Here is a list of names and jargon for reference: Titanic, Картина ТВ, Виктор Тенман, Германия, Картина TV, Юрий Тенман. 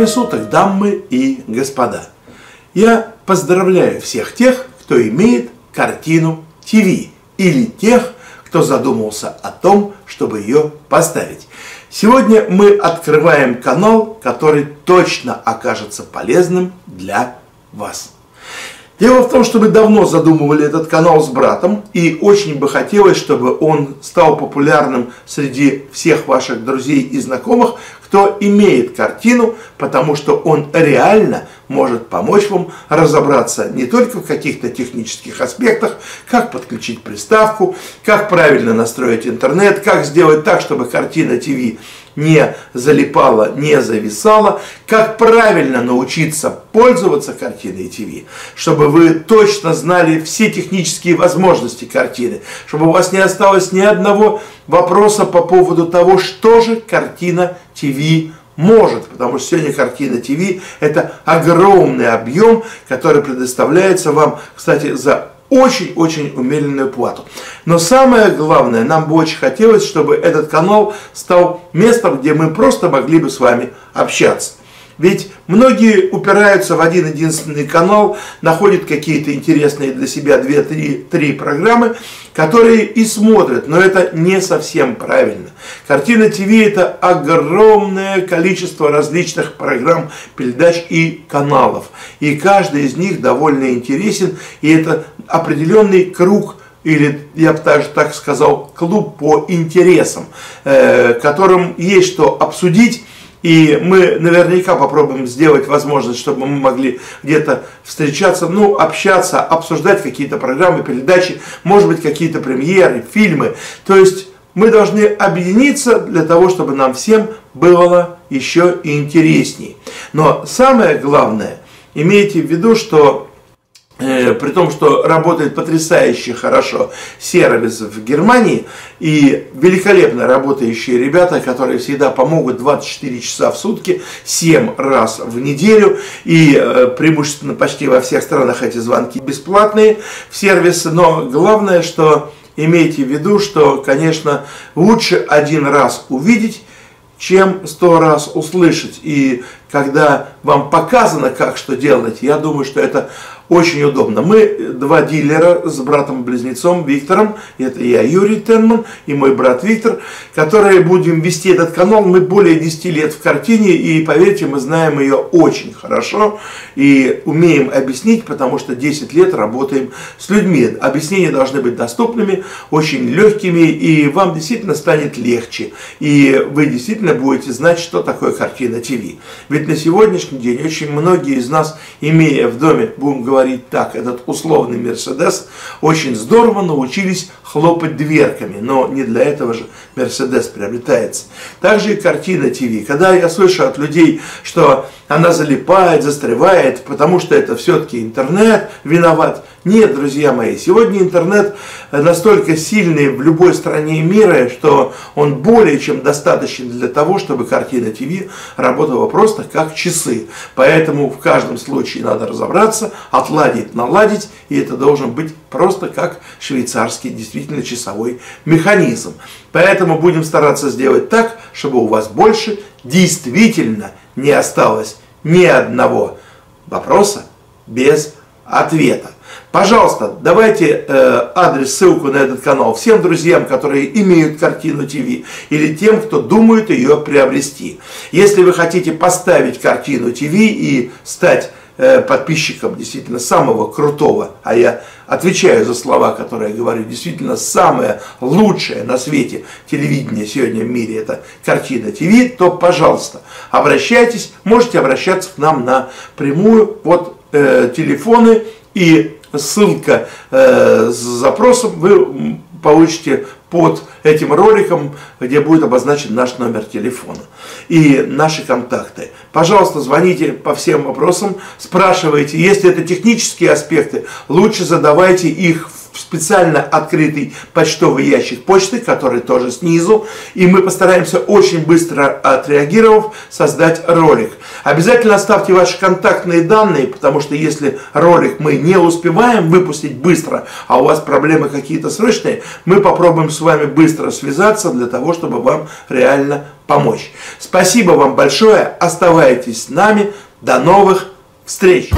время суток, дамы и господа. Я поздравляю всех тех, кто имеет картину ТВ, или тех, кто задумался о том, чтобы ее поставить. Сегодня мы открываем канал, который точно окажется полезным для вас. Дело в том, что мы давно задумывали этот канал с братом, и очень бы хотелось, чтобы он стал популярным среди всех ваших друзей и знакомых, кто имеет картину, потому что он реально может помочь вам разобраться не только в каких-то технических аспектах, как подключить приставку, как правильно настроить интернет, как сделать так, чтобы картина ТВ не залипала, не зависала, как правильно научиться пользоваться картиной ТВ, чтобы вы точно знали все технические возможности картины, чтобы у вас не осталось ни одного вопроса по поводу того, что же картина ТВ может, потому что сегодня картина ТВ – это огромный объем, который предоставляется вам, кстати, за очень-очень умеренную плату. Но самое главное, нам бы очень хотелось, чтобы этот канал стал местом, где мы просто могли бы с вами общаться. Ведь многие упираются в один-единственный канал, находят какие-то интересные для себя 2-3 программы, которые и смотрят, но это не совсем правильно. Картина ТВ – это огромное количество различных программ, передач и каналов. И каждый из них довольно интересен, и это определенный круг, или, я бы даже так сказал, клуб по интересам, которым есть что обсудить. И мы наверняка попробуем сделать возможность, чтобы мы могли где-то встречаться, ну, общаться, обсуждать какие-то программы, передачи, может быть, какие-то премьеры, фильмы. То есть мы должны объединиться для того, чтобы нам всем было еще и интересней. Но самое главное, имейте в виду, что при том, что работает потрясающе хорошо сервис в Германии и великолепно работающие ребята, которые всегда помогут 24 часа в сутки, 7 раз в неделю, и преимущественно почти во всех странах эти звонки бесплатные в сервисы. Но главное, что имейте в виду, что, конечно, лучше один раз увидеть, чем 100 раз услышать. И когда вам показано, как что делать, я думаю, что это очень удобно. Мы два дилера с братом-близнецом Виктором, это я, Юрий Тенман, и мой брат Виктор, которые будем вести этот канал. Мы более 10 лет в картине, и поверьте, мы знаем ее очень хорошо и умеем объяснить, потому что 10 лет работаем с людьми. Объяснения должны быть доступными, очень легкими, и вам действительно станет легче, и вы действительно будете знать, что такое картина ТВ. Ведь на сегодняшний день очень многие из нас, имея в доме, будем говорить, так, этот условный Мерседес, очень здорово научились хлопать дверками, но не для этого же Мерседес приобретается. Также и картина ТВ. Когда я слышу от людей, что она залипает, застревает, потому что это все-таки интернет виноват. Нет, друзья мои, сегодня интернет настолько сильный в любой стране мира, что он более чем достаточен для того, чтобы картина ТВ работала просто как часы. Поэтому в каждом случае надо разобраться, отладить, наладить, и это должен быть просто как швейцарский действительно часовой механизм. Поэтому будем стараться сделать так, чтобы у вас больше действительно не осталось ни одного вопроса без ответа. Пожалуйста, давайте адрес, ссылку на этот канал всем друзьям, которые имеют картину ТВ, или тем, кто думает ее приобрести. Если вы хотите поставить картину ТВ и стать подписчиком действительно самого крутого, а я отвечаю за слова, которые я говорю, действительно самое лучшее на свете телевидение сегодня в мире, это картина ТВ, то, пожалуйста, обращайтесь, можете обращаться к нам напрямую, вот телефоны и ссылка с запросом, вы получите под этим роликом, где будет обозначен наш номер телефона и наши контакты. Пожалуйста, звоните по всем вопросам, спрашивайте. Если это технические аспекты, лучше задавайте их в специально открытый почтовый ящик почты, который тоже снизу. И мы постараемся очень быстро, отреагировав, создать ролик. Обязательно оставьте ваши контактные данные, потому что если ролик мы не успеваем выпустить быстро, а у вас проблемы какие-то срочные, мы попробуем с вами быстро связаться для того, чтобы вам реально помочь. Спасибо вам большое. Оставайтесь с нами. До новых встреч!